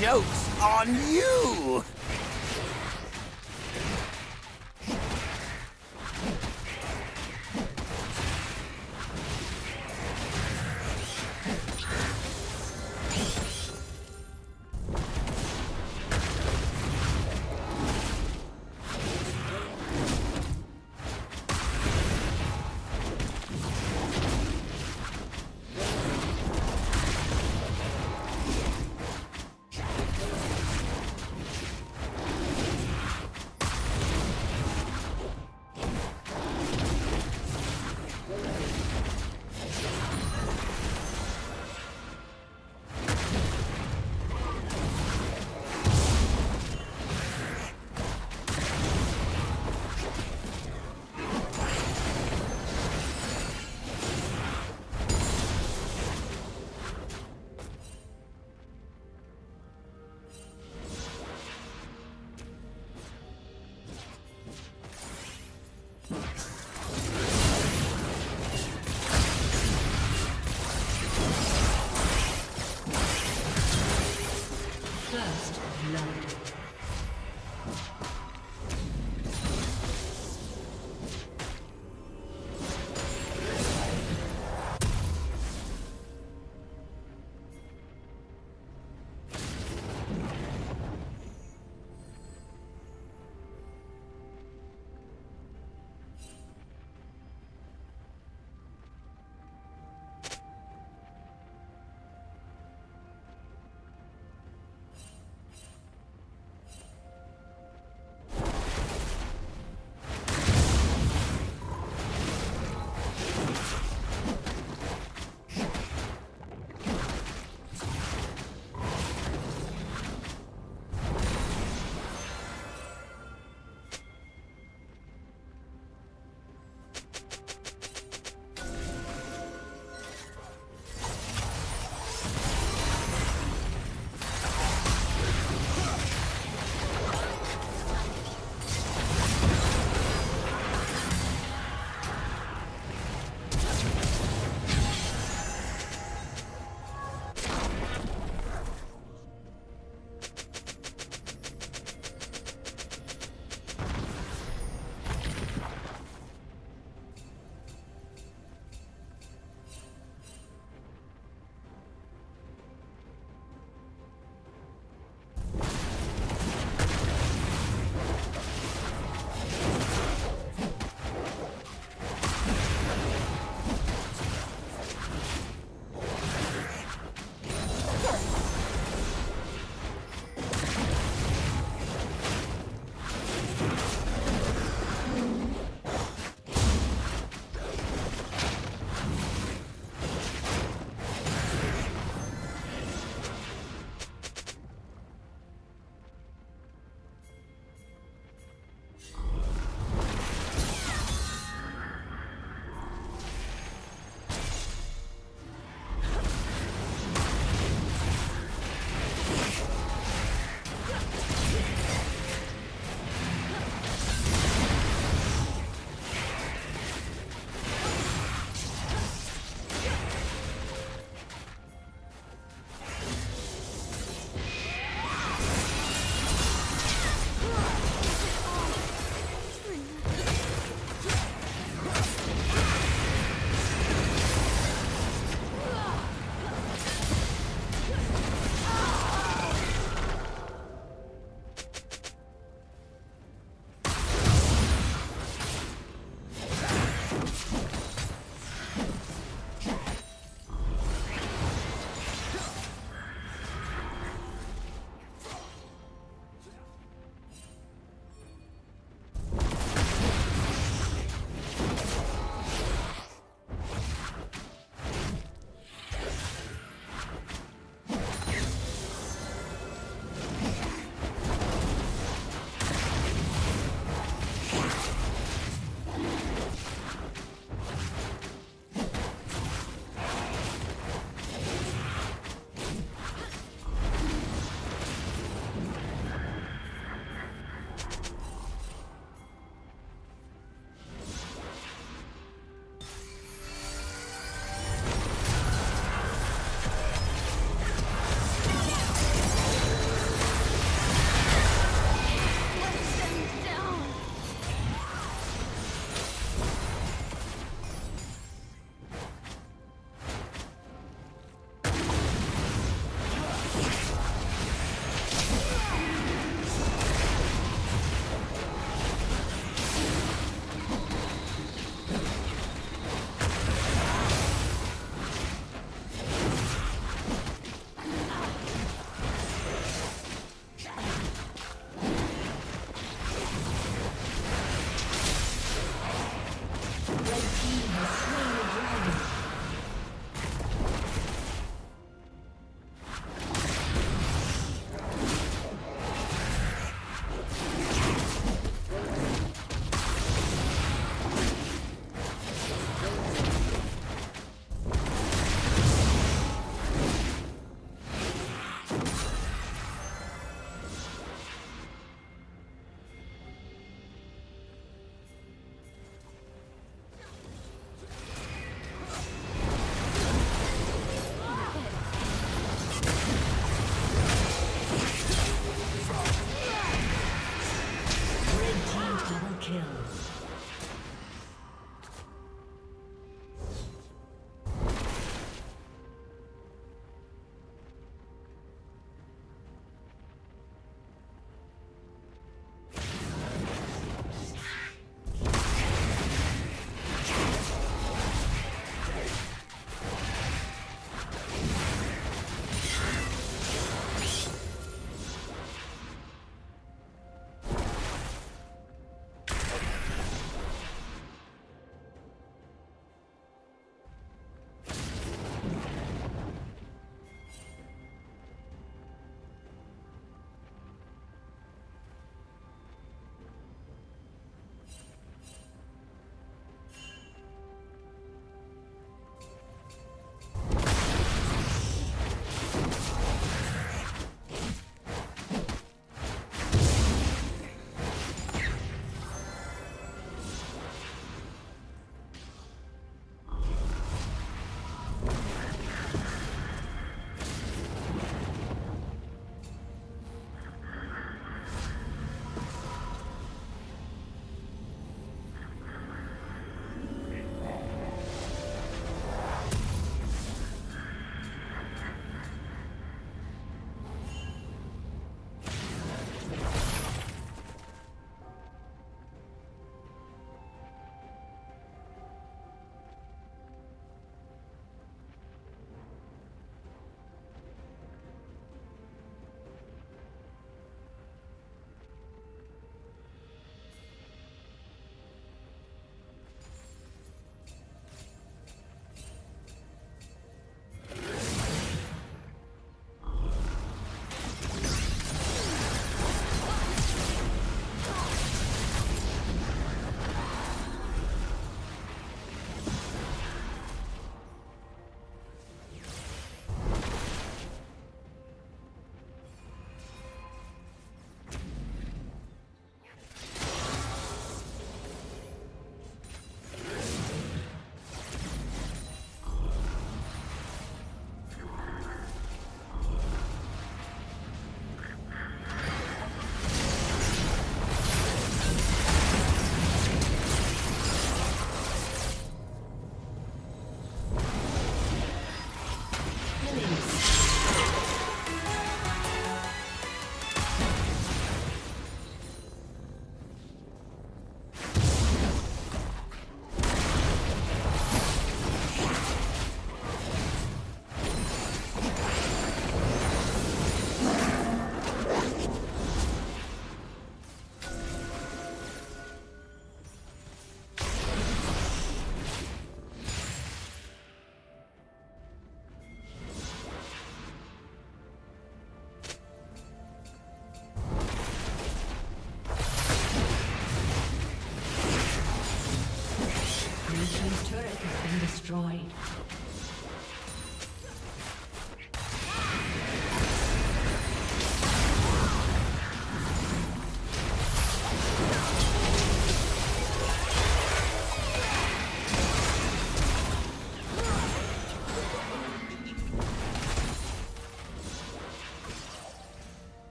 joke's on you!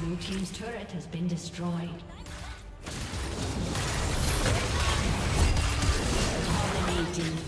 Blue team's turret has been destroyed. Dominating.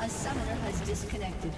A summoner has disconnected.